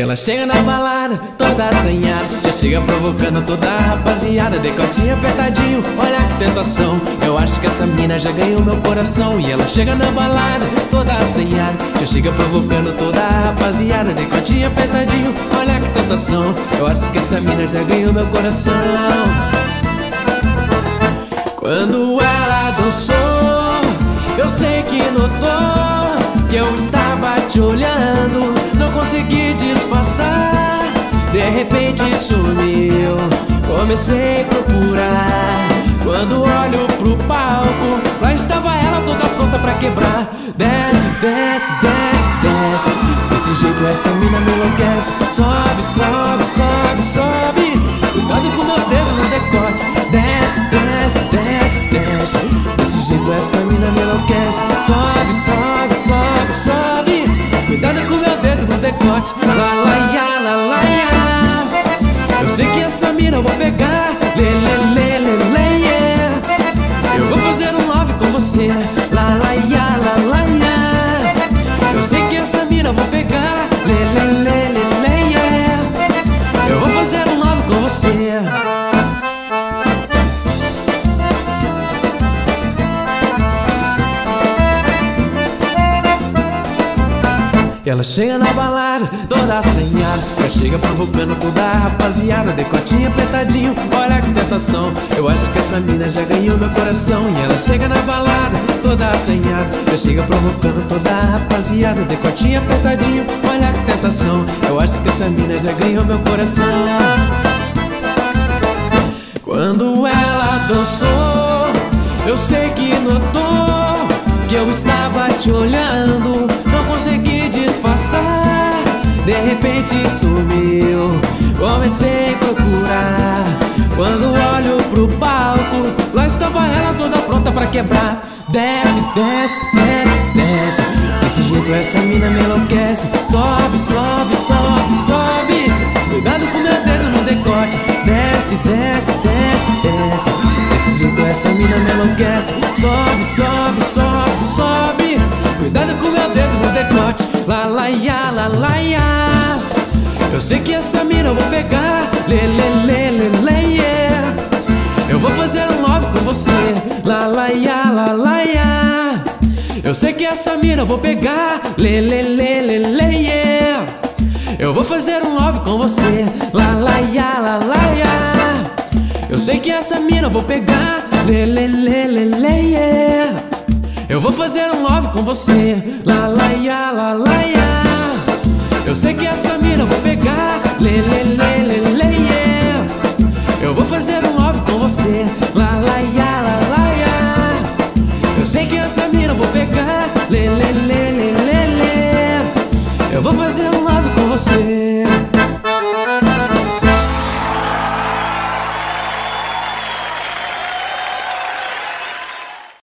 E ela chega na balada, toda assanhada, já chega provocando toda a rapaziada. Decotinho apertadinho, olha que tentação, eu acho que essa mina já ganhou meu coração. E ela chega na balada, toda assanhada, já chega provocando toda a rapaziada. Decotinho apertadinho, olha que tentação, eu acho que essa mina já ganhou meu coração. Quando ela dançou, eu sei que notou que eu estava te olhando, não consegui disfarçar, de repente sumiu, comecei a procurar. Quando olho pro palco, lá estava ela toda pronta pra quebrar. Desce, desce, desce, desce, desse jeito essa mina me enlouquece. Sobe, sobe, sobe, sobe, cuidado com o meu dedo no decote. Desce, desce, desce, desce, desse jeito essa mina me enlouquece. Sobe, sobe, sobe, sobe, cuidado com o meu dedo no decote. Lá, lá, ia, lá, lá, ia. Eu sei que essa mina eu vou pegar. Lê, lê, lê, lê, lê, yeah. Eu vou fazer um love com você. Lá, lá, ia, lá, lá, ia. Eu sei que essa mina eu vou pegar. Lê, lê, lê, lê, lê, yeah. Eu vou fazer um love com você. Ela chega na balada, toda assanhada, já chega provocando toda a rapaziada. Decotinho apertadinho, olha que tentação, eu acho que essa mina já ganhou meu coração. E ela chega na balada, toda assanhada, já chega provocando toda a rapaziada. Decotinho apertadinho, olha que tentação, eu acho que essa mina já ganhou meu coração. Quando ela dançou, eu sei que notou que eu estava te olhando, não consegui disfarçar, de repente sumiu, comecei a procurar. Quando olho pro palco, lá estava ela toda pronta pra quebrar. Desce, desce, desce, desce, desse jeito essa mina me enlouquece. Sobe, sobe, sobe, sobe, cuidado com meu dedo no decote. Desce, desce, desce, desce, desse jeito essa mina me enlouquece. Sobe, sobe, sobe, sobe, cuidado com meu dedo no decote. Lá, lá, ia, lá, lá, ia. Eu sei que essa mina eu vou pegar. Lê, lê, lê, lê, lê, yeah. Eu vou fazer um love com você. Lá, lá, ia, lá, lá, ia. Eu sei que essa mina eu vou pegar. Lê, lê, lê, lê, lê, yeah. Eu vou fazer um love com você. Lá, lá, ia, lá, lá, ia. Eu sei que essa mina eu vou pegar. Lê, lê, lê, lê, lê, yeah. Eu vou fazer um love com você. Lá, lá, ia, lá, lá, ia. Eu sei que essa mina eu vou pegar. Lê, lê, lê, lê, lê, yeah. Eu vou fazer um love com você. Lá, lá, ia, lá, lá, ia. Eu sei que essa mina eu vou pegar. Lê, lê, lê.